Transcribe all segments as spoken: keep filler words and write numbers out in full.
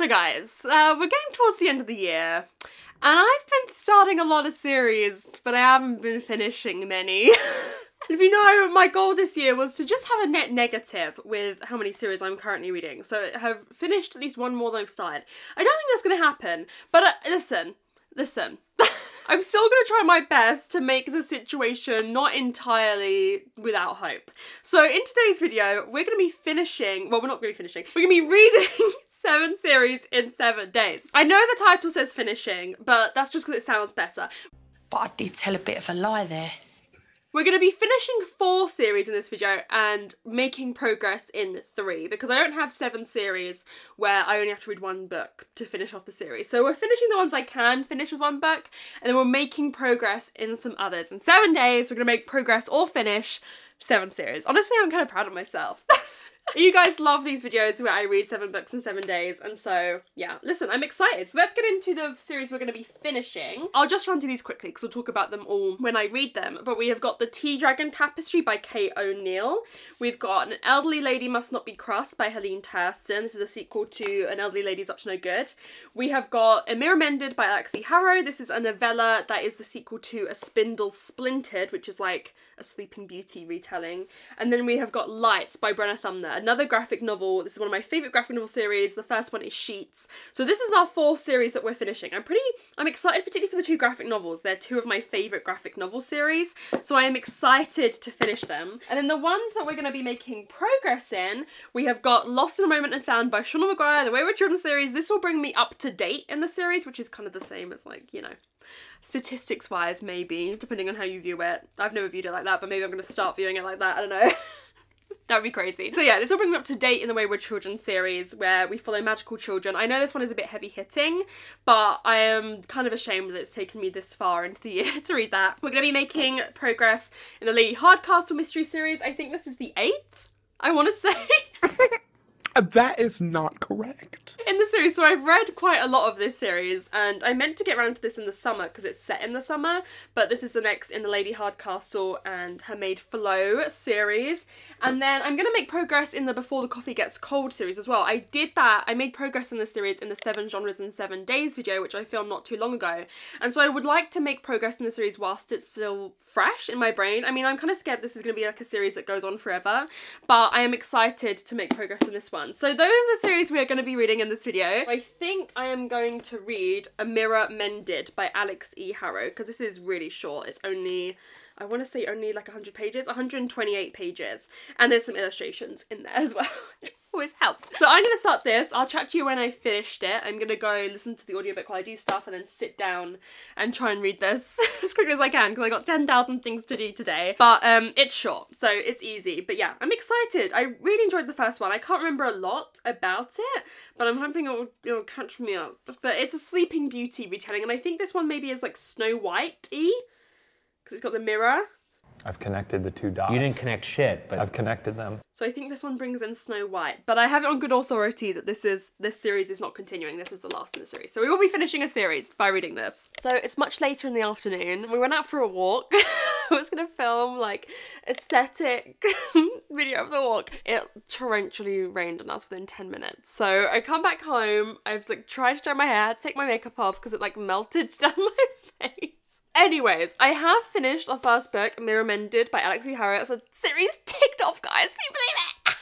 So guys, uh, we're getting towards the end of the year, and I've been starting a lot of series, but I haven't been finishing many. And if you know, my goal this year was to just have a net negative with how many series I'm currently reading, so I have finished at least one more than I've started. I don't think that's going to happen, but uh, listen, listen. I'm still going to try my best to make the situation not entirely without hope. So in today's video, we're going to be finishing, well, we're not going to be finishing, we're going to be reading seven series in seven days. I know the title says finishing, but that's just because it sounds better. But I did tell a bit of a lie there. We're going to be finishing four series in this video and making progress in three, because I don't have seven series where I only have to read one book to finish off the series. So we're finishing the ones I can finish with one book, and then we're making progress in some others. In seven days, we're going to make progress or finish seven series. Honestly, I'm kind of proud of myself. You guys love these videos where I read seven books in seven days, and so, yeah. Listen, I'm excited. So let's get into the series we're going to be finishing. I'll just run through these quickly because we'll talk about them all when I read them, but we have got The Tea Dragon Tapestry by Kate O'Neill. We've got An Elderly Lady Must Not Be Cross by Helene Tursten. This is a sequel to An Elderly Lady's Up to No Good. We have got A Mirror Mended by Alix E. Harrow. This is a novella that is the sequel to A Spindle Splintered, which is like a Sleeping Beauty retelling. And then we have got Lights by Brenna Thummler. Another graphic novel. This is one of my favourite graphic novel series. The first one is Sheets. So this is our fourth series that we're finishing. I'm pretty, I'm excited particularly for the two graphic novels. They're two of my favourite graphic novel series. So I am excited to finish them. And then the ones that we're going to be making progress in, we have got Lost in a Moment and Found by Sean McGuire, the Wayward Children series. This will bring me up to date in the series, which is kind of the same as, like, you know, statistics wise, maybe, depending on how you view it. I've never viewed it like that, but maybe I'm going to start viewing it like that. I don't know. That'd be crazy. So yeah, this will bring me up to date in the Wayward Children series, where we follow magical children. I know this one is a bit heavy hitting, but I am kind of ashamed that it's taken me this far into the year to read that. We're going to be making progress in the Lady Hardcastle mystery series. I think this is the eighth, I want to say. That is not correct. In the series, so I've read quite a lot of this series, and I meant to get around to this in the summer because it's set in the summer, but this is the next in the Lady Hardcastle and Her Maid Flo series. And then I'm going to make progress in the Before the Coffee Gets Cold series as well. I did that, I made progress in this series in the Seven Genres in Seven Days video, which I filmed not too long ago. And so I would like to make progress in the series whilst it's still fresh in my brain. I mean, I'm kind of scared this is going to be like a series that goes on forever, but I am excited to make progress in this one. So those are the series we are going to be reading in this video. I think I am going to read A Mirror Mended by Alix E. Harrow, because this is really short. It's only, I want to say only like one hundred pages, one hundred twenty-eight pages. And there's some illustrations in there as well. Always helps. So I'm going to start this. I'll chat to you when I finished it. I'm going to go listen to the audiobook while I do stuff and then sit down and try and read this as quickly as I can, because I got ten thousand things to do today. But um, it's short, so it's easy. But yeah, I'm excited. I really enjoyed the first one. I can't remember a lot about it, but I'm hoping it'll, it'll catch me up. But it's a Sleeping Beauty retelling, and I think this one maybe is like Snow White-y, because it's got the mirror. I've connected the two dots. You didn't connect shit, but I've connected them. So I think this one brings in Snow White, but I have it on good authority that this is this series is not continuing. This is the last in the series. So we will be finishing a series by reading this. So it's much later in the afternoon. We went out for a walk. I was gonna film like aesthetic video of the walk. It torrentially rained on us within ten minutes. So I come back home. I've like tried to dry my hair, take my makeup off because it like melted down my face. Anyways, I have finished our first book, A Mirror Mended by Alix E. Harrow. It's a series ticked off, guys. Can you believe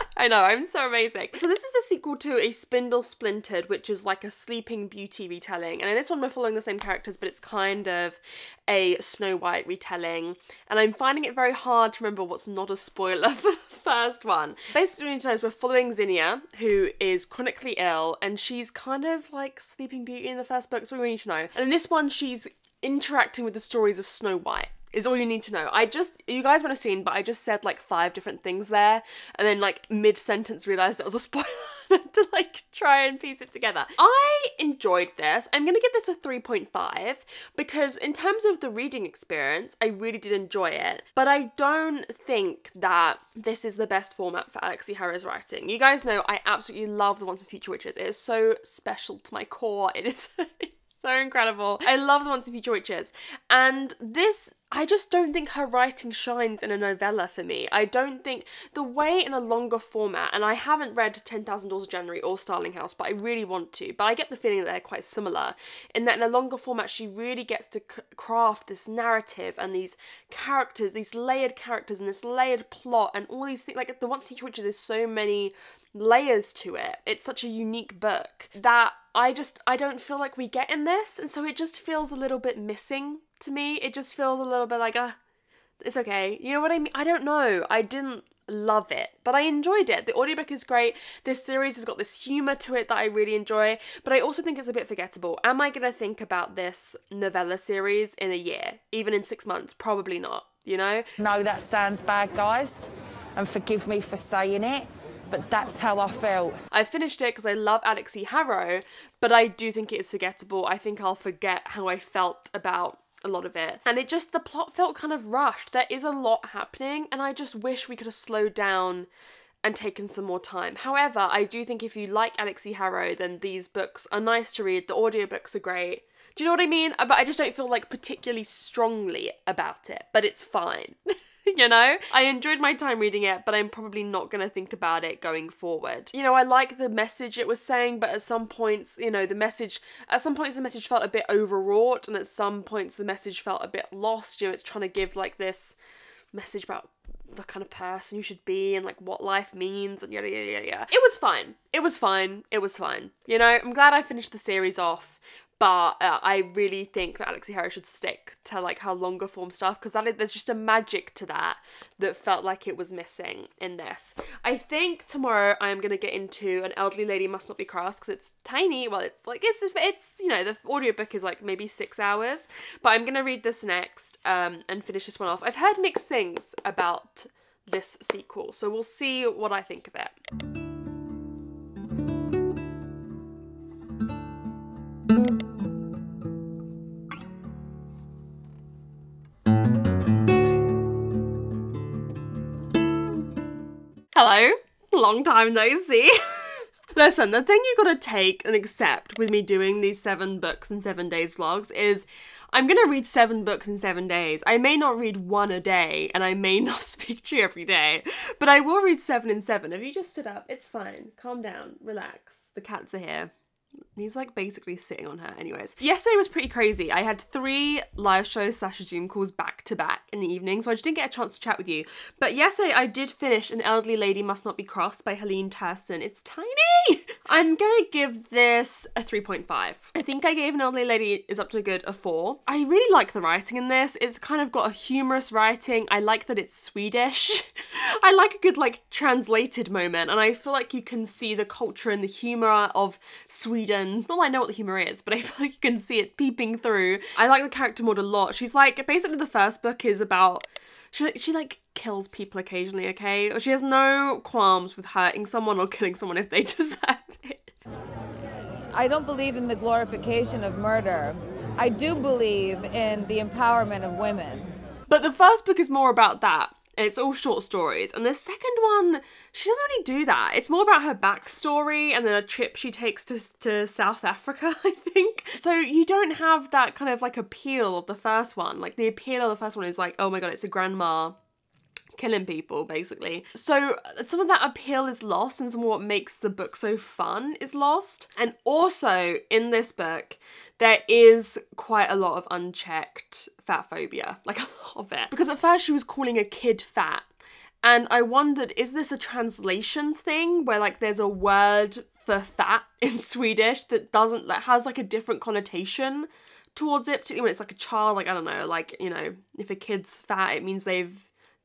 it? I know, I'm so amazing. So this is the sequel to A Spindle Splintered, which is like a Sleeping Beauty retelling. And in this one, we're following the same characters, but it's kind of a Snow White retelling. And I'm finding it very hard to remember what's not a spoiler for the first one. Basically, we're following Zinnia, who is chronically ill, and she's kind of like Sleeping Beauty in the first book, so we need to know. And in this one, she's interacting with the stories of Snow White is all you need to know. I just, you guys would have seen, but I just said like five different things there, and then like mid-sentence realised that was a spoiler to like try and piece it together. I enjoyed this. I'm gonna give this a three point five because in terms of the reading experience, I really did enjoy it, but I don't think that this is the best format for Alix E. Harrow's writing. You guys know I absolutely love The Once and Future Witches. It is so special to my core. It is so incredible. I love The Once and Future Witches, and this I just don't think her writing shines in a novella for me. I don't think the way in a longer format, and I haven't read Ten Thousand Doors of January or Starling House, but I really want to, but I get the feeling that they're quite similar, in that in a longer format she really gets to craft this narrative and these characters, these layered characters and this layered plot and all these things, like The Once and Future Witches, there's so many layers to it. It's such a unique book that I just, I don't feel like we get in this, and so it just feels a little bit missing to me. It just feels a little bit like, uh, it's okay. You know what I mean? I don't know. I didn't love it, but I enjoyed it. The audiobook is great. This series has got this humour to it that I really enjoy, but I also think it's a bit forgettable. Am I going to think about this novella series in a year? Even in six months? Probably not, you know? No, that sounds bad, guys, and forgive me for saying it, but that's how I felt. I finished it because I love Alix E. Harrow, but I do think it is forgettable. I think I'll forget how I felt about a lot of it. And it just, the plot felt kind of rushed. There is a lot happening, and I just wish we could have slowed down and taken some more time. However, I do think if you like Alix E. Harrow, then these books are nice to read. The audiobooks are great. Do you know what I mean? But I just don't feel like particularly strongly about it, but it's fine. You know? I enjoyed my time reading it, but I'm probably not going to think about it going forward. You know, I like the message it was saying, but at some points, you know, the message, at some points the message felt a bit overwrought, and at some points the message felt a bit lost. You know, it's trying to give like this message about the kind of person you should be and like what life means and yada yada yada yada. It was fine. It was fine. It was fine. You know, I'm glad I finished the series off, but uh, I really think that Alix E. Harrow should stick to like her longer form stuff, because that is, there's just a magic to that that felt like it was missing in this. I think tomorrow I am going to get into An Elderly Lady Must Not Be Cross, because it's tiny. Well, it's like, it's, it's, you know, the audiobook is like maybe six hours, but I'm going to read this next um, and finish this one off. I've heard mixed things about this sequel, so we'll see what I think of it. Hello, long time no see. Listen, the thing you gotta take and accept with me doing these seven books in seven days vlogs is I'm gonna read seven books in seven days. I may not read one a day, and I may not speak to you every day, but I will read seven in seven. Have you just stood up? It's fine. Calm down, relax. The cats are here. He's like basically sitting on her. Anyways, yesterday was pretty crazy. I had three live shows slash Zoom calls back to back in the evening, so I just didn't get a chance to chat with you. But yesterday I did finish An Elderly Lady Must Not Be Cross by Helene Tursten. It's tiny! I'm gonna give this a three point five. I think I gave An Elderly Lady Is Up to a Good a four. I really like the writing in this. It's kind of got a humorous writing. I like that it's Swedish. I like a good like translated moment, and I feel like you can see the culture and the humor of Sweden. Well, I know what the humour is, but I feel like you can see it peeping through. I like the character Maud a lot. She's like, basically the first book is about, she, she like kills people occasionally, okay? She has no qualms with hurting someone or killing someone if they deserve it. I don't believe in the glorification of murder. I do believe in the empowerment of women. But the first book is more about that. It's all short stories. And the second one, she doesn't really do that. It's more about her backstory and then a trip she takes to, to South Africa, I think. So you don't have that kind of like appeal of the first one. Like the appeal of the first one is like, oh my God, it's a grandma killing people, basically. So some of that appeal is lost, and some of what makes the book so fun is lost. And also in this book, there is quite a lot of unchecked fat phobia, like a lot of it. Because at first she was calling a kid fat, and I wondered, is this a translation thing where like there's a word for fat in Swedish that doesn't, that has like a different connotation towards it, particularly when it's like a child, like I don't know, like, you know, if a kid's fat, it means they've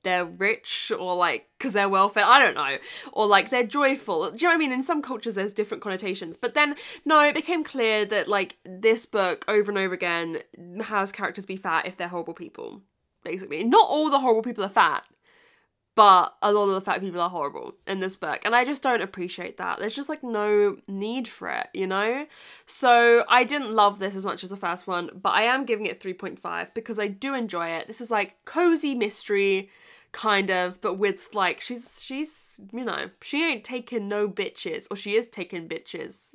they're rich, or like because they're well fed, I don't know, or like they're joyful. Do you know what I mean? In some cultures there's different connotations. But then no, it became clear that like this book over and over again has characters be fat if they're horrible people, basically. Not all the horrible people are fat, but a lot of the fat people are horrible in this book, and I just don't appreciate that. There's just like no need for it, you know? So I didn't love this as much as the first one, but I am giving it three point five because I do enjoy it. This is like cozy mystery, kind of, but with like, she's, she's, you know, she ain't taking no bitches, or she is taking bitches.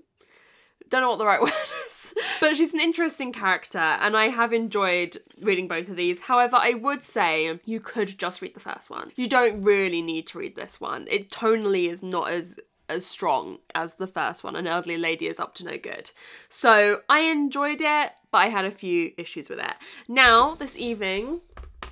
Don't know what the right word is. yes. But she's an interesting character and I have enjoyed reading both of these. However, I would say you could just read the first one. You don't really need to read this one. It tonally is not as as strong as the first one. An Elderly Lady is up to no good. So I enjoyed it, but I had a few issues with it. Now, this evening,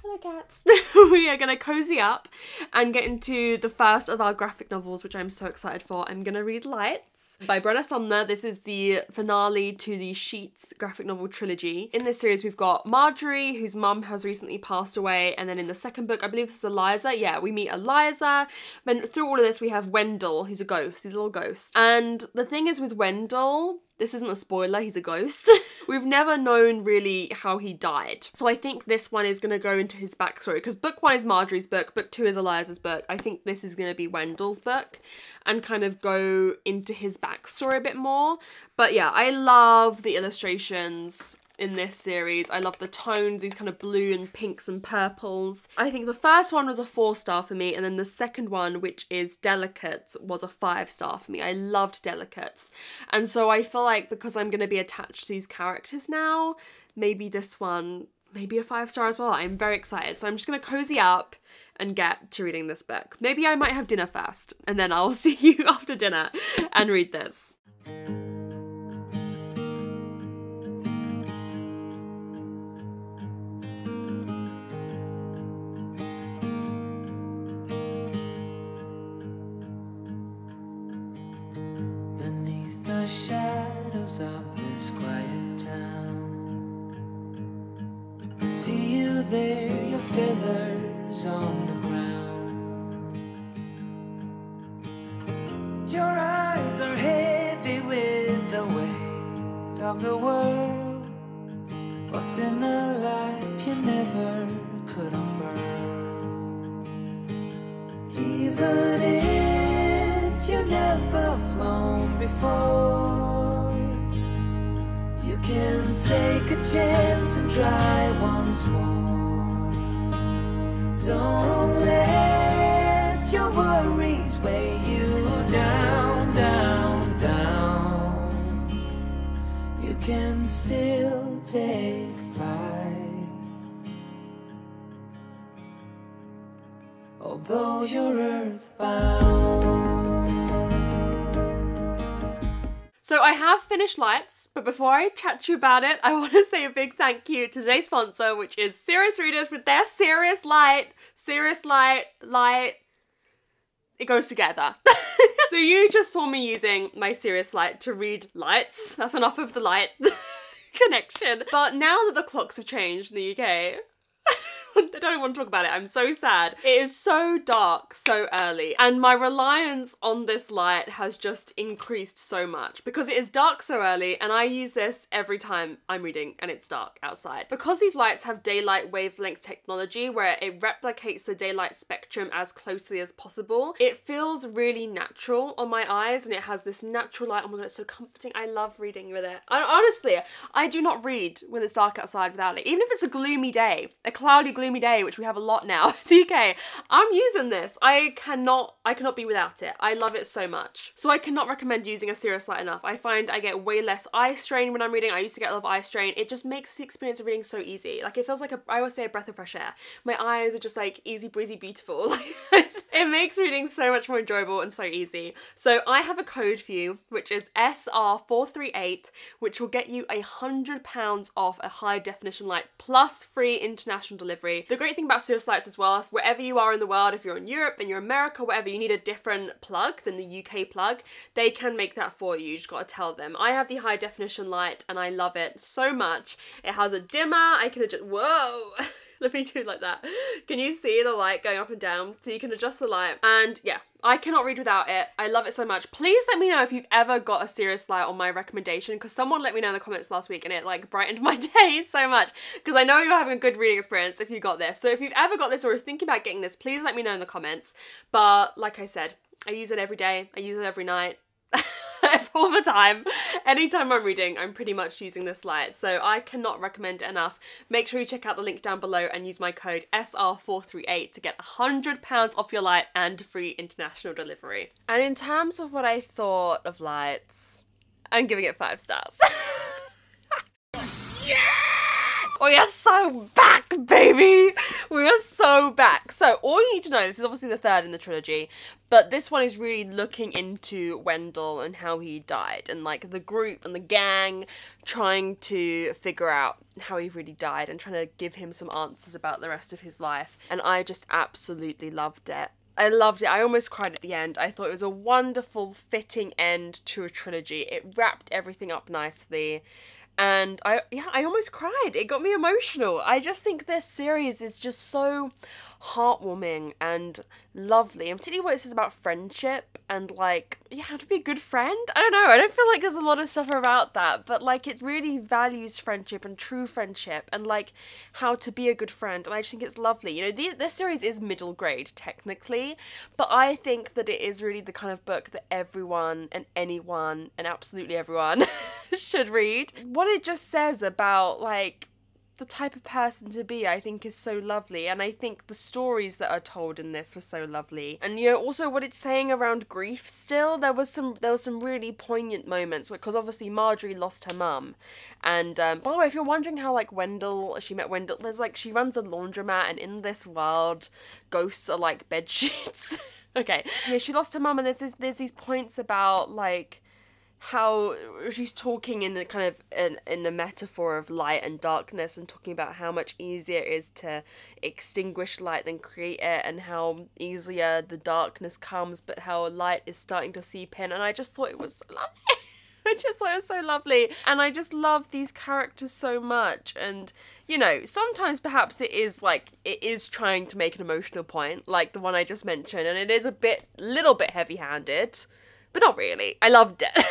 hello cats, we are gonna cozy up and get into the first of our graphic novels, which I'm so excited for. I'm gonna read Lights by Brenna Thummler. This is the finale to the Sheets graphic novel trilogy. In this series, we've got Marjorie, whose mum has recently passed away, and then in the second book, I believe this is Eliza. Yeah, we meet Eliza. Then through all of this, we have Wendell, who's a ghost. He's a little ghost. And the thing is with Wendell, this isn't a spoiler, he's a ghost. We've never known really how he died. So I think this one is gonna go into his backstory, because book one is Marjorie's book, book two is Eliza's book. I think this is gonna be Wendell's book and kind of go into his backstory a bit more. But yeah, I love the illustrations in this series. I love the tones, these kind of blue and pinks and purples. I think the first one was a four star for me, and then the second one, which is Delicates, was a five star for me. I loved Delicates. And so I feel like because I'm gonna be attached to these characters now, maybe this one, maybe a five star as well. I'm very excited. So I'm just gonna cozy up and get to reading this book. Maybe I might have dinner first, and then I'll see you after dinner and read this. Shadows of this quiet town, I see you there, your feathers on the ground. Your eyes are heavy with the weight of the world, lost in a life you never could unfurl. Even if you never flown before, can take a chance and try once more. Don't let your worries weigh you down, down, down. You can still take flight, although you're earthbound. So I have finished Lights, but before I chat to you about it, I want to say a big thank you to today's sponsor, which is Serious Readers with their Serious Light. Serious Light, Light, it goes together. So you just saw me using my Serious Light to read Lights. That's enough of the light connection. But now that the clocks have changed in the U K, I don't want to talk about it. I'm so sad. It is so dark so early, and my reliance on this light has just increased so much because it is dark so early, and I use this every time I'm reading and it's dark outside. Because these lights have daylight wavelength technology where it replicates the daylight spectrum as closely as possible, it feels really natural on my eyes, and it has this natural light. Oh my god, it's so comforting. I love reading with it. And honestly, I do not read when it's dark outside without it. Even if it's a gloomy day, a cloudy gloomy day, which we have a lot now in the U K, I'm using this. I cannot, I cannot be without it. I love it so much. So I cannot recommend using a Serious Light enough. I find I get way less eye strain when I'm reading. I used to get a lot of eye strain. It just makes the experience of reading so easy. Like it feels like a, I always say a breath of fresh air. My eyes are just like easy breezy beautiful. It makes reading so much more enjoyable and so easy. So I have a code for you, which is S R four three eight, which will get you a hundred pounds off a high definition light plus free international delivery. The great thing about Serious Lights as well, if wherever you are in the world, if you're in Europe and you're America, whatever, you need a different plug than the U K plug, they can make that for you. You just gotta tell them. I have the high definition light and I love it so much. It has a dimmer, I can adjust, whoa! Let me do it like that. Can you see the light going up and down? So you can adjust the light. And yeah, I cannot read without it. I love it so much. Please let me know if you've ever got a Serious Light on my recommendation, because someone let me know in the comments last week and it like brightened my day so much, because I know you're having a good reading experience if you got this. So if you've ever got this or is thinking about getting this, please let me know in the comments. But like I said, I use it every day. I use it every night. All the time. Anytime I'm reading, I'm pretty much using this light, so I cannot recommend it enough. Make sure you check out the link down below and use my code S R four three eight to get one hundred pounds off your light and free international delivery. And in terms of what I thought of Lights, I'm giving it five stars. We are so back, baby. We are so back. So all you need to know, this is obviously the third in the trilogy, but this one is really looking into Wendell and how he died, and like the group and the gang trying to figure out how he really died and trying to give him some answers about the rest of his life. And I just absolutely loved it. I loved it. I almost cried at the end. I thought it was a wonderful, fitting end to a trilogy. It wrapped everything up nicely. And I, yeah, I almost cried. It got me emotional. I just think this series is just so heartwarming and lovely. And particularly what it says about friendship and like, yeah, how to be a good friend. I don't know. I don't feel like there's a lot of stuff about that, but like it really values friendship and true friendship and like how to be a good friend. And I just think it's lovely. You know, the, this series is middle grade technically, but I think that it is really the kind of book that everyone and anyone and absolutely everyone should read. What it just says about like the type of person to be, I think, is so lovely, and I think the stories that are told in this were so lovely. And you know, also what it's saying around grief still, there was some there was some really poignant moments, because obviously Marjorie lost her mum, and um, by the way, if you're wondering how like Wendell, she met Wendell, there's like she runs a laundromat, and in this world ghosts are like bed sheets. Okay, yeah, she lost her mum, and there's this, there's these points about like how she's talking in a kind of in, in the metaphor of light and darkness, and talking about how much easier it is to extinguish light than create it, and how easier the darkness comes, but how light is starting to seep in. And I just thought it was lovely. I just thought it was so lovely, and I just love these characters so much. And you know, sometimes perhaps it is like, it is trying to make an emotional point like the one I just mentioned, and it is a bit little bit heavy-handed, but not really. I loved it.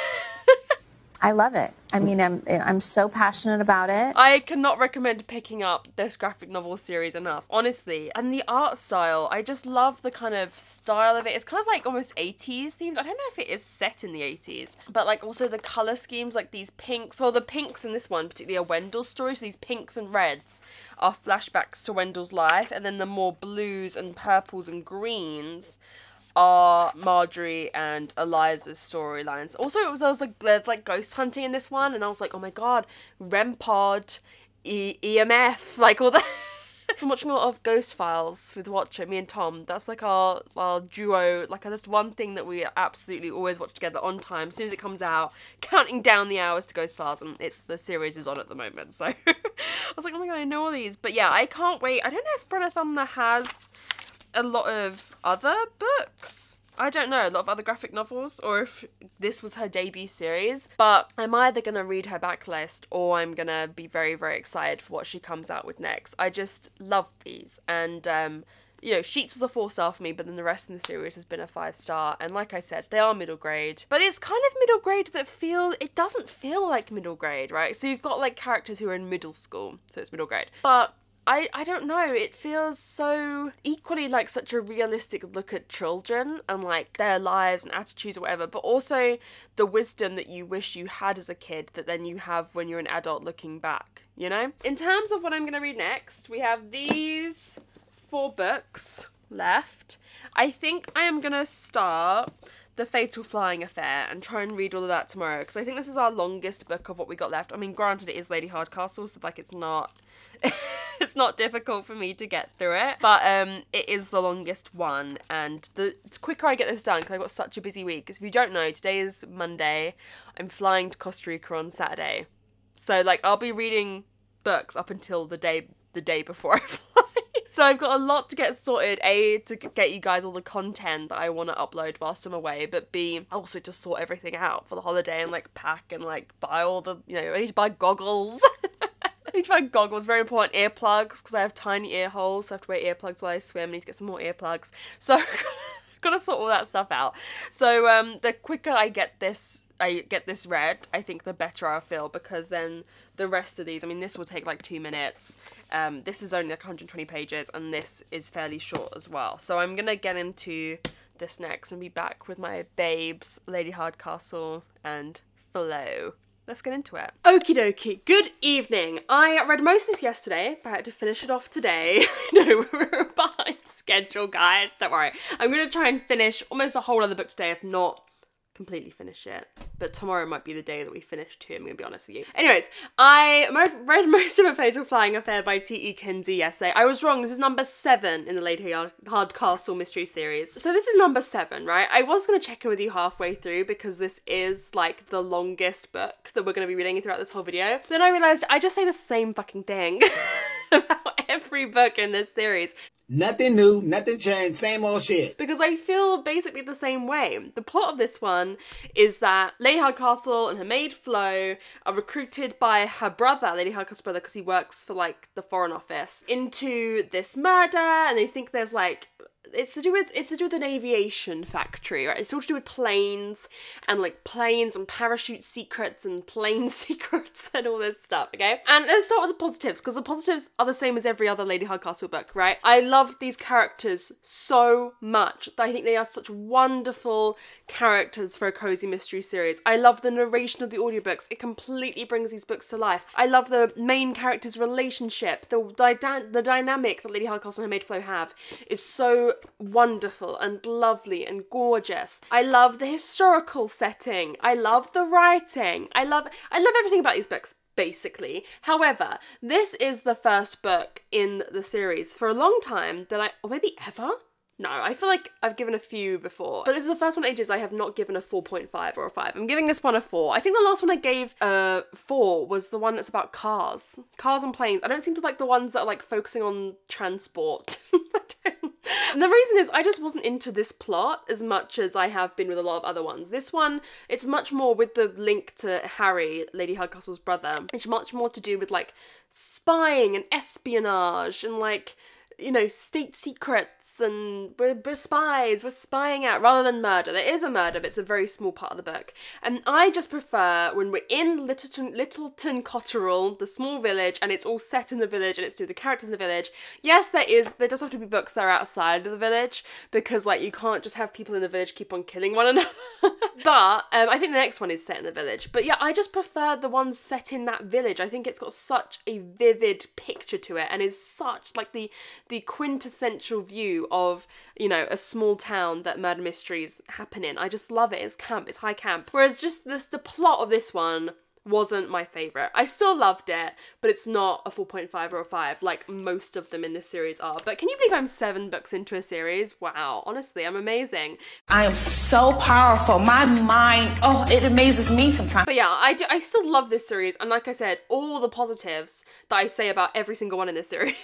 I love it. I mean, I'm I'm so passionate about it. I cannot recommend picking up this graphic novel series enough, honestly. And the art style, I just love the kind of style of it. It's kind of like almost eighties themed. I don't know if it is set in the eighties, but like also the color schemes, like these pinks. Well, the pinks in this one, particularly, are Wendell's stories. So these pinks and reds are flashbacks to Wendell's life, and then the more blues and purples and greens are Marjorie and Eliza's storylines. Also, it was I was like there's like ghost hunting in this one, and I was like, oh my god, REM pod, e EMF, like all that. I'm watching a lot of Ghost Files with Watcher, me and Tom. That's like our our duo, like that's one thing that we absolutely always watch together on time. As soon as it comes out, counting down the hours to Ghost Files, and it's the series is on at the moment. So I was like, oh my god, I know all these. But yeah, I can't wait. I don't know if Brenna Thummler has a lot of other books. I don't know, a lot of other graphic novels, or if this was her debut series, but I'm either gonna read her backlist or I'm gonna be very, very excited for what she comes out with next. I just love these. And um, you know, Sheets was a four star for me, but then the rest in the series has been a five star. And like I said, they are middle grade, but it's kind of middle grade that feel, it doesn't feel like middle grade, right? So you've got like characters who are in middle school, so it's middle grade, but I, I don't know, it feels so equally like such a realistic look at children and like their lives and attitudes or whatever, but also the wisdom that you wish you had as a kid that then you have when you're an adult looking back, you know? In terms of what I'm gonna read next, we have these four books left. I think I am gonna start The Fatal Flying Affair and try and read all of that tomorrow, because I think this is our longest book of what we got left. I mean, granted, it is Lady Hardcastle, so like it's not it's not difficult for me to get through it, but um it is the longest one, and the quicker I get this done, because I've got such a busy week, because if you don't know, today is Monday, I'm flying to Costa Rica on Saturday, so like I'll be reading books up until the day the day before I fly. So I've got a lot to get sorted, A, to get you guys all the content that I want to upload whilst I'm away, but B, also to sort everything out for the holiday and like pack and like buy all the, you know, I need to buy goggles. I need to buy goggles, very important, earplugs, because I have tiny ear holes, so I have to wear earplugs while I swim. I need to get some more earplugs. So gotta sort all that stuff out. So um, the quicker I get this I get this read, I think the better I'll feel, because then the rest of these, I mean, this will take like two minutes. Um, this is only like one hundred twenty pages, and this is fairly short as well. So I'm gonna get into this next and be back with my babes, Lady Hardcastle and Flow. Let's get into it. Okie dokie, good evening. I read most of this yesterday, but I had to finish it off today. No, we're behind schedule, guys, don't worry. I'm gonna try and finish almost a whole other book today, if not completely finish it, but tomorrow might be the day that we finish too, I'm gonna be honest with you. Anyways, I read most of A Fatal Flying Affair by T E Kinsey yesterday. I was wrong, this is number seven in the Lady Hardcastle mystery series. So this is number seven, right? I was gonna check in with you halfway through because this is like the longest book that we're gonna be reading throughout this whole video. Then I realized I just say the same fucking thing about every book in this series. Nothing new, nothing changed, same old shit. Because I feel basically the same way. The plot of this one is that Lady Hardcastle and her maid Flo are recruited by her brother, Lady Hardcastle's brother, because he works for like the Foreign Office, into this murder, and they think there's like, it's to do with, it's to do with an aviation factory, right? It's all to do with planes and like planes and parachute secrets and plane secrets and all this stuff, okay? And let's start with the positives, because the positives are the same as every other Lady Hardcastle book, right? I love Love these characters so much. I think they are such wonderful characters for a cozy mystery series. I love the narration of the audiobooks. It completely brings these books to life. I love the main character's relationship. The, dy the dynamic that Lady Hardcastle and her maid Flo have is so wonderful and lovely and gorgeous. I love the historical setting. I love the writing. I love, I love everything about these books. Basically. However, this is the first book in the series for a long time that I, or maybe ever? No, I feel like I've given a few before, but this is the first one in ages I have not given a four point five or a five. I'm giving this one a four. I think the last one I gave a four was the one that's about cars. Cars and planes. I don't seem to like the ones that are like focusing on transport. I don't. And the reason is I just wasn't into this plot as much as I have been with a lot of other ones. This one, it's much more with the link to Harry, Lady Hardcastle's brother. It's much more to do with like spying and espionage and like, you know, state secrets. And we're, we're spies, we're spying out, rather than murder. There is a murder, but it's a very small part of the book. And I just prefer when we're in Littleton, Littleton Cotterell, the small village, and it's all set in the village and it's through the characters in the village. Yes, there is, there does have to be books that are outside of the village because like you can't just have people in the village keep on killing one another. But um, I think the next one is set in the village. But yeah, I just prefer the ones set in that village. I think it's got such a vivid picture to it and is such like the, the quintessential view of, you know, a small town that murder mysteries happen in. I just love it. It's camp. It's high camp. Whereas just this, the plot of this one wasn't my favourite. I still loved it, but it's not a four point five or a five like most of them in this series are. But can you believe I'm seven books into a series? Wow. Honestly, I'm amazing. I am so powerful. My mind, oh, it amazes me sometimes. But yeah, I, do, I still love this series. And like I said, all the positives that I say about every single one in this series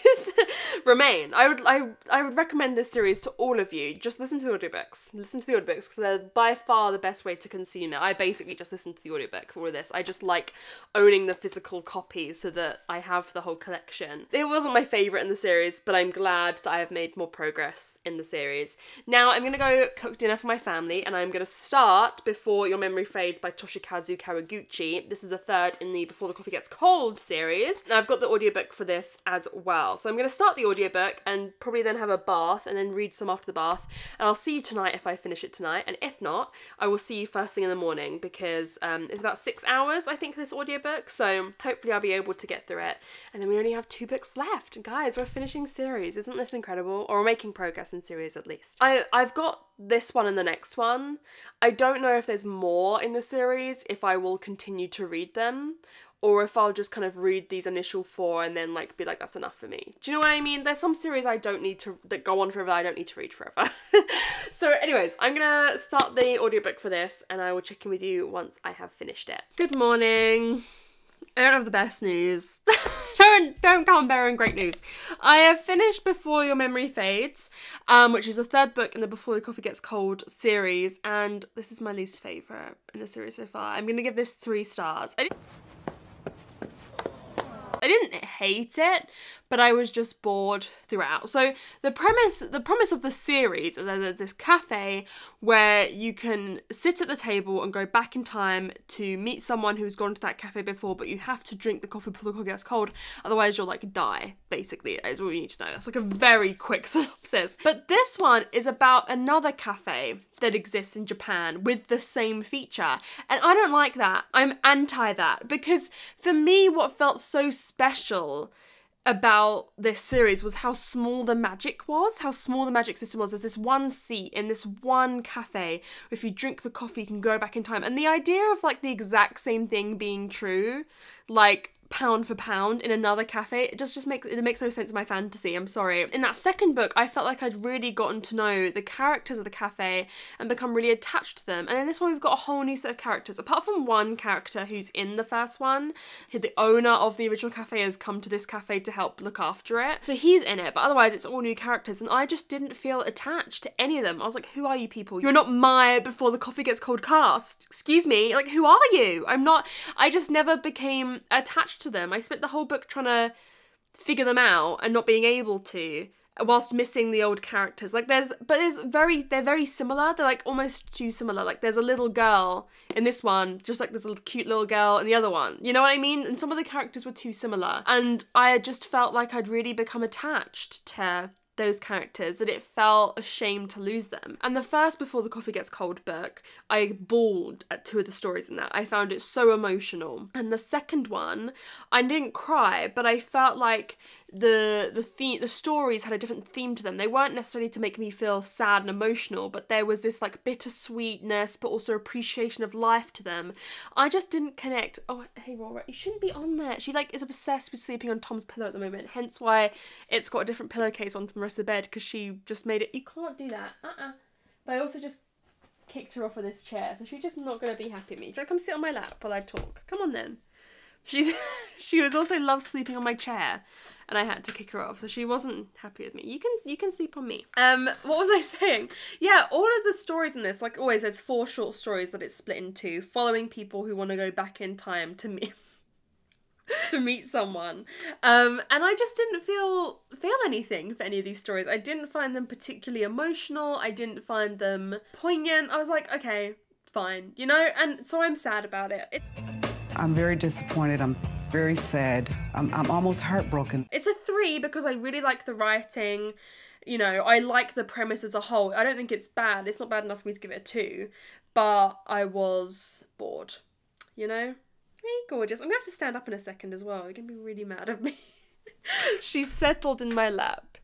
remain. I would, I, I would recommend this series to all of you. Just listen to the audiobooks. Listen to the audiobooks because they're by far the best way to consume it. I basically just listened to the audiobook for all of this. I just love like owning the physical copy so that I have the whole collection. It wasn't my favourite in the series, but I'm glad that I have made more progress in the series. Now I'm gonna go cook dinner for my family and I'm gonna start Before Your Memory Fades by Toshikazu Kawaguchi. This is the third in the Before the Coffee Gets Cold series. And I've got the audiobook for this as well. So I'm gonna start the audiobook and probably then have a bath and then read some after the bath. And I'll see you tonight if I finish it tonight. And if not, I will see you first thing in the morning because um, it's about six hours, I think, think this audiobook, so hopefully I'll be able to get through it. And then we only have two books left. Guys, we're finishing series. Isn't this incredible? Or we're making progress in series at least. I, I've got this one and the next one. I don't know if there's more in the series, if I will continue to read them, or if I'll just kind of read these initial four and then like be like, that's enough for me. Do you know what I mean? There's some series I don't need to, that go on forever, I don't need to read forever. So anyways, I'm gonna start the audiobook for this and I will check in with you once I have finished it. Good morning. I don't have the best news. Don't, don't come bearing great news. I have finished Before Your Memory Fades, um, which is the third book in the Before the Coffee Gets Cold series. And this is my least favorite in the series so far. I'm gonna give this three stars. I I didn't hate it, but I was just bored throughout. So the premise, the premise of the series is that there's this cafe where you can sit at the table and go back in time to meet someone who's gone to that cafe before, but you have to drink the coffee before the coffee gets cold, otherwise you'll like die, basically. That is all you need to know. That's like a very quick synopsis. But this one is about another cafe that exists in Japan with the same feature. And I don't like that. I'm anti that because for me, what felt so special about this series was how small the magic was, how small the magic system was. There's this one seat in this one cafe. If you drink the coffee, you can go back in time. And the idea of like the exact same thing being true, like pound for pound in another cafe, it just, just makes, it makes no sense in my fantasy, I'm sorry. In that second book, I felt like I'd really gotten to know the characters of the cafe and become really attached to them. And in this one, we've got a whole new set of characters, apart from one character who's in the first one. The owner of the original cafe has come to this cafe to help look after it. So he's in it, but otherwise it's all new characters. And I just didn't feel attached to any of them. I was like, who are you people? You're not my Before the Coffee Gets Cold cast. Excuse me, like, who are you? I'm not, I just never became attached to to them. I spent the whole book trying to figure them out and not being able to, whilst missing the old characters. Like there's, but there's very, they're very similar. They're like almost too similar. Like there's a little girl in this one, just like there's a cute little girl in the other one. You know what I mean? And some of the characters were too similar. And I just felt like I'd really become attached to those characters, that it felt a shame to lose them. And the first Before the Coffee Gets Cold book, I bawled at two of the stories in that. I found it so emotional. And the second one, I didn't cry, but I felt like the the theme, the stories had a different theme to them. They weren't necessarily to make me feel sad and emotional, but there was this like bittersweetness, but also appreciation of life to them. I just didn't connect. Oh, hey, Rora, you shouldn't be on there. She like is obsessed with sleeping on Tom's pillow at the moment, hence why it's got a different pillowcase on from the rest of the bed, because she just made it. You can't do that. Uh-uh. But I also just kicked her off of this chair, so she's just not going to be happy with me. Do you want to come sit on my lap while I talk? Come on then. She's she was also loved sleeping on my chair, and I had to kick her off, so she wasn't happy with me. You can you can sleep on me. Um, what was I saying? Yeah, all of the stories in this, like always, there's four short stories that it's split into, following people who want to go back in time to me. to meet someone. Um, and I just didn't feel feel anything for any of these stories. I didn't find them particularly emotional. I didn't find them poignant. I was like, okay, fine, you know? And so I'm sad about it. it I'm very disappointed. I'm very sad. I'm, I'm almost heartbroken. It's a three because I really like the writing. You know, I like the premise as a whole. I don't think it's bad. It's not bad enough for me to give it a two, but I was bored, you know? Hey, gorgeous. I'm gonna have to stand up in a second as well. You're gonna be really mad at me. She's settled in my lap.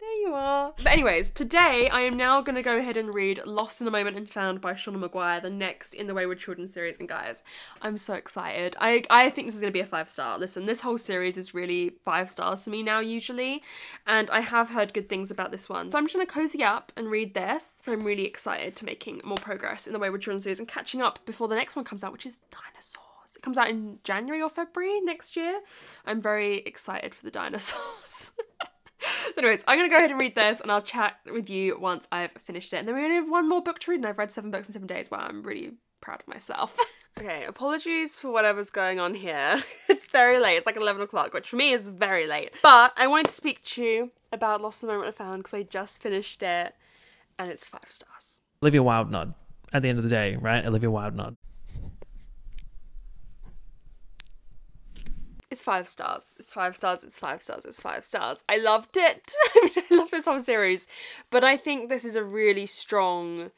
There you are. But anyways, today I am now gonna go ahead and read Lost in a Moment and Found by Sean McGuire, the next in the Wayward Children series. And guys, I'm so excited. I, I think this is gonna be a five star. Listen, this whole series is really five stars for me now usually. And I have heard good things about this one. So I'm just gonna cozy up and read this. I'm really excited to making more progress in the Wayward Children series and catching up before the next one comes out, which is Dinosaur. It comes out in January or February next year. I'm very excited for the dinosaurs. So anyways, I'm gonna go ahead and read this and I'll chat with you once I've finished it. And then we only have one more book to read, and I've read seven books in seven days. Wow, I'm really proud of myself. Okay, apologies for whatever's going on here. It's very late, it's like eleven o'clock, which for me is very late. But I wanted to speak to you about Lost in the Moment I Found because I just finished it and it's five stars. Olivia Wilde nod at the end of the day, right? Olivia Wilde nod. It's five stars, it's five stars, it's five stars, it's five stars. I loved it. I mean, I love this whole series, but I think this is a really strong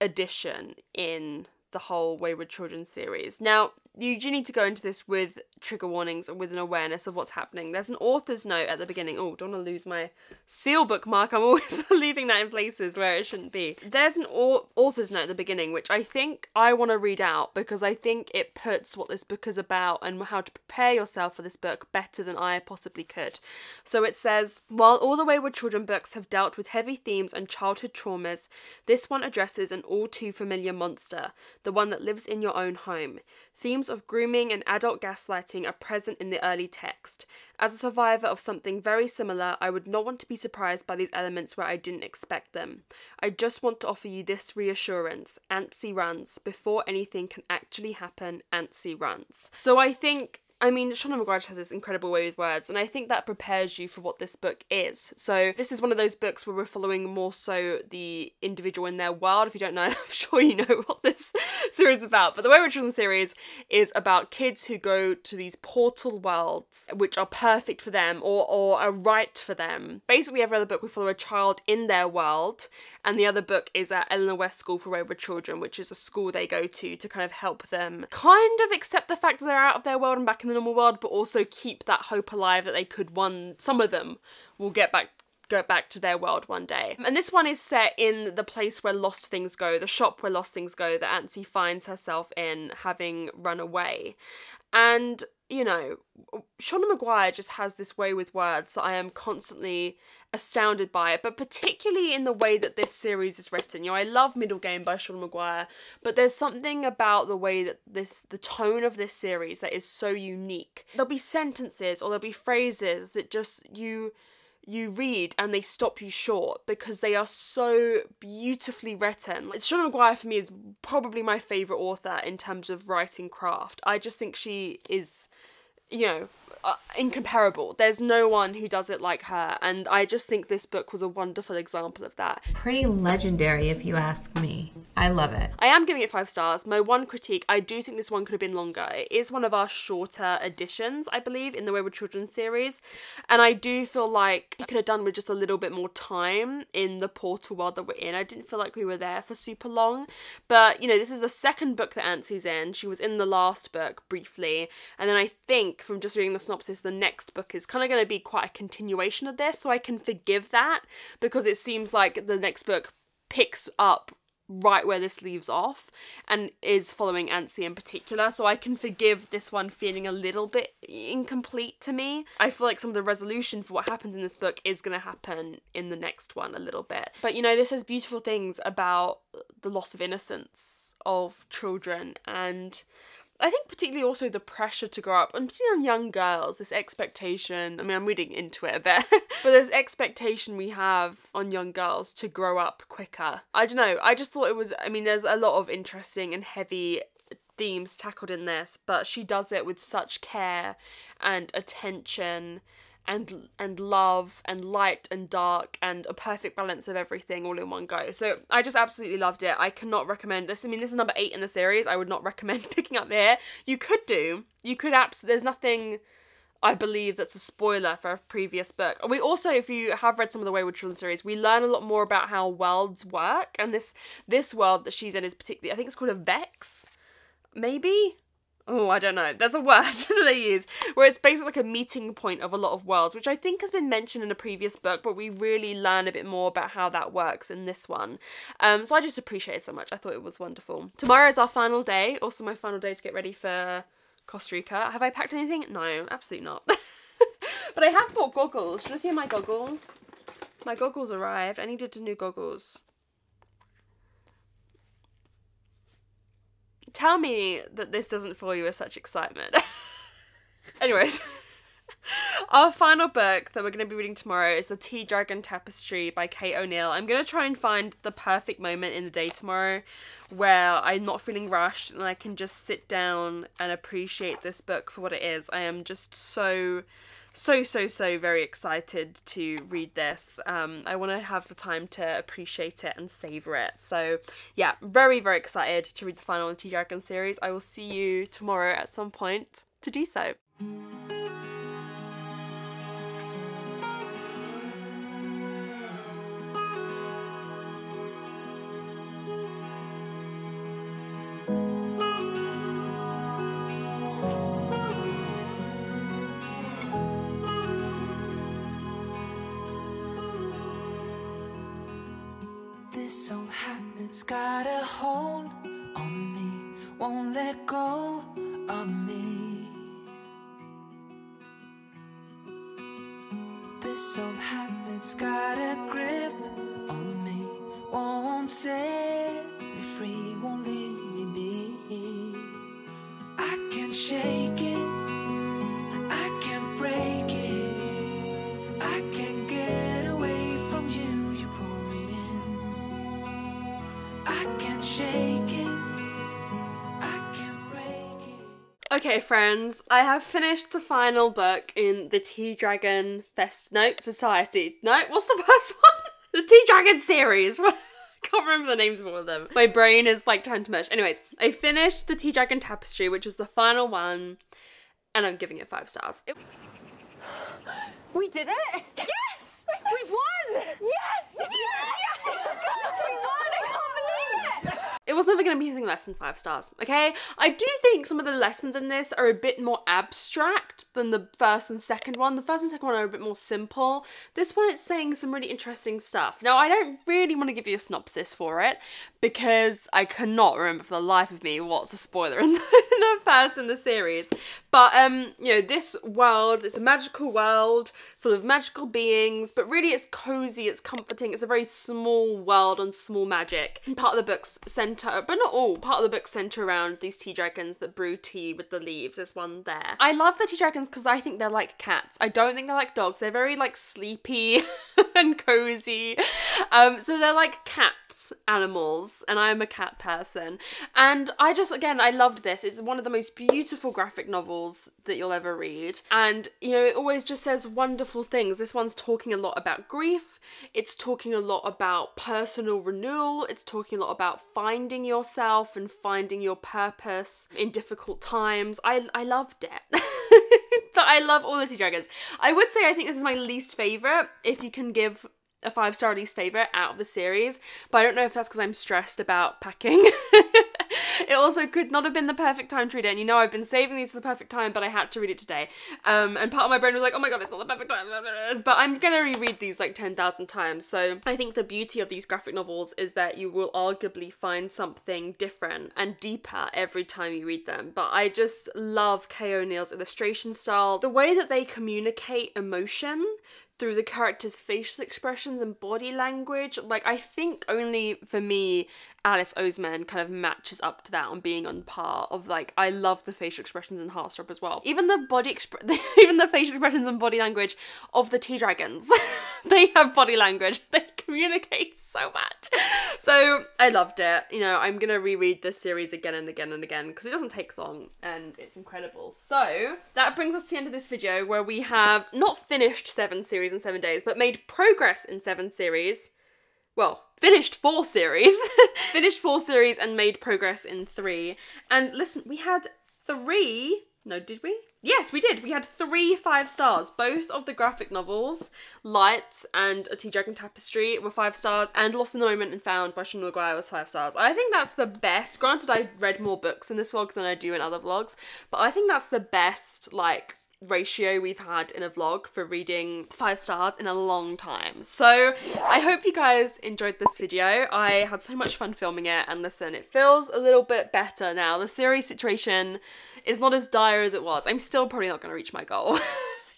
addition in the whole Wayward Children series. Now, you do need to go into this with trigger warnings and with an awareness of what's happening. There's an author's note at the beginning. Oh, don't want to lose my seal bookmark. I'm always leaving that in places where it shouldn't be. There's an au author's note at the beginning, which I think I want to read out because I think it puts what this book is about and how to prepare yourself for this book better than I possibly could. So it says, while all the Wayward Children books have dealt with heavy themes and childhood traumas, this one addresses an all too familiar monster, the one that lives in your own home. Themes of grooming and adult gaslighting are present in the early text. As a survivor of something very similar, I would not want to be surprised by these elements where I didn't expect them. I just want to offer you this reassurance. Antsy runs. Before anything can actually happen, Antsy runs. So I think, I mean, Sean McGuire has this incredible way with words, and I think that prepares you for what this book is. So this is one of those books where we're following more so the individual in their world. If you don't know, I'm sure you know what this series is about. But the Wayward Children series is about kids who go to these portal worlds, which are perfect for them or, or are right for them. Basically, every other book we follow a child in their world, and the other book is at Eleanor West School for Wayward Children, which is a school they go to to kind of help them kind of accept the fact that they're out of their world and back in in the normal world, but also keep that hope alive that they could one, some of them will get back go back to their world one day. And this one is set in the place where lost things go, the shop where lost things go that Anansi finds herself in, having run away. And, you know, Sean McGuire just has this way with words that I am constantly astounded by, but particularly in the way that this series is written. You know, I love Middle Game by Sean McGuire, but there's something about the way that this, the tone of this series that is so unique. There'll be sentences or there'll be phrases that just you... you read and they stop you short because they are so beautifully written. Seanan McGuire for me is probably my favourite author in terms of writing craft. I just think she is, you know, uh, incomparable. There's no one who does it like her, and I just think this book was a wonderful example of that. Pretty legendary if you ask me. I love it. I am giving it five stars. My one critique, I do think this one could have been longer. It is one of our shorter editions, I believe, in the Wayward Children series, and I do feel like we could have done with just a little bit more time in the portal world that we're in. I didn't feel like we were there for super long, but, you know, this is the second book that Anansi's in. She was in the last book briefly, and then I think from just reading the synopsis, the next book is kind of going to be quite a continuation of this, so I can forgive that because it seems like the next book picks up right where this leaves off and is following Anansi in particular, so I can forgive this one feeling a little bit incomplete to me. I feel like some of the resolution for what happens in this book is going to happen in the next one a little bit. But, you know, this has beautiful things about the loss of innocence of children, and I think particularly also the pressure to grow up, and particularly on young girls, this expectation, I mean, I'm reading into it a bit, but this expectation we have on young girls to grow up quicker. I don't know, I just thought it was, I mean, there's a lot of interesting and heavy themes tackled in this, but she does it with such care and attention and and love and light and dark and a perfect balance of everything all in one go. So I just absolutely loved it. I cannot recommend this. I mean, this is number eight in the series. I would not recommend picking up there. You could do. You could absolutely. There's nothing, I believe, that's a spoiler for a previous book. We also, if you have read some of the Wayward Children series, we learn a lot more about how worlds work. And this this world that she's in is particularly, I think it's called a vex, maybe? Oh, I don't know. There's a word that they use where it's basically like a meeting point of a lot of worlds, which I think has been mentioned in a previous book, but we really learn a bit more about how that works in this one. Um, so I just appreciate it so much. I thought it was wonderful. Tomorrow is our final day, also my final day to get ready for Costa Rica. Have I packed anything? No, absolutely not. But I have bought goggles. Should I see my goggles? My goggles arrived. I needed new goggles. Tell me that this doesn't fill you with such excitement. Anyways, our final book that we're going to be reading tomorrow is The Tea Dragon Tapestry by Kate O'Neill. I'm going to try and find the perfect moment in the day tomorrow where I'm not feeling rushed and I can just sit down and appreciate this book for what it is. I am just so... so so so very excited to read this. um I want to have the time to appreciate it and savor it, so yeah, very very excited to read the final in the Tea Dragon series. I will see you tomorrow at some point to do so. It's got a hold on me, won't let go of me. This old habit's got a grip on me, won't set me free, won't leave me be. I can't shake it, I can't break it, I can't get away from you. Okay, friends, I have finished the final book in the Tea Dragon Fest... No, Society. No, what's the first one? The Tea Dragon series. I can't remember the names of all of them. My brain is, like, trying to merge. Anyways, I finished the Tea Dragon Tapestry, which is the final one, and I'm giving it five stars. It we did it! Yes! We've won! Yes! Yes! Yes! Yes! Oh my gosh, we won! I can't believe it! it was never going to be anything less than five stars, okay? I do think some of the lessons in this are a bit more abstract than the first and second one. The first and second one are a bit more simple. This one, it's saying some really interesting stuff. Now, I don't really want to give you a synopsis for it because I cannot remember for the life of me what's a spoiler in the, in the first in the series. But, um, you know, this world, it's a magical world full of magical beings, but really it's cozy, it's comforting, it's a very small world and small magic. And part of the book's centre, but not all, part of the book's centre around these tea dragons that brew tea with the leaves. There's one there. I love the tea dragons because I think they're like cats. I don't think they're like dogs. They're very like sleepy and cozy. Um, so they're like cat animals, and I'm a cat person. And I just, again, I loved this. It's one of the most beautiful graphic novels that you'll ever read. And, you know, it always just says wonderful things. This one's talking a lot about grief. It's talking a lot about personal renewal. It's talking a lot about finding yourself and finding your purpose in difficult times. I, I loved it. But I love all the tea dragons. I would say I think this is my least favourite, if you can give a five-star least favourite out of the series, but I don't know if that's because I'm stressed about packing. It also could not have been the perfect time to read it, and you know I've been saving these for the perfect time, but I had to read it today. Um, and part of my brain was like, oh my god, it's not the perfect time, but I'm gonna reread these like ten thousand times. So I think the beauty of these graphic novels is that you will arguably find something different and deeper every time you read them. But I just love Kay O'Neill's illustration style, the way that they communicate emotion through the characters' facial expressions and body language. Like, I think only for me, Alice Oseman kind of matches up to that on being on par of, like, I love the facial expressions in Heartstopper as well. Even the body exp- even the facial expressions and body language of the tea dragons. They have body language. They communicate so much. So I loved it. You know, I'm gonna reread this series again and again and again because it doesn't take long and it's incredible. So that brings us to the end of this video, where we have not finished seven series in seven days, but made progress in seven series. Well, finished four series. Finished four series and made progress in three. And listen, we had three... No, did we? Yes, we did. We had three five stars. Both of the graphic novels, Lights and A Tea Dragon Tapestry, were five stars, and Lost in a Moment and Found by Sean McGuire was five stars. I think that's the best. Granted, I read more books in this vlog than I do in other vlogs, but I think that's the best, like, ratio we've had in a vlog for reading five stars in a long time. So I hope you guys enjoyed this video. I had so much fun filming it, and listen, it feels a little bit better now. The series situation is not as dire as it was. I'm still probably not going to reach my goal.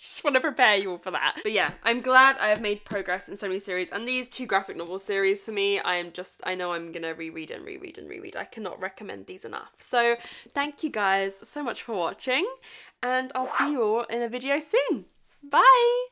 Just want to prepare you all for that. But yeah, I'm glad I have made progress in so many series, and these two graphic novel series for me, I am just, I know I'm gonna reread and reread and reread. I cannot recommend these enough. So thank you guys so much for watching, and I'll see you all in a video soon. Bye!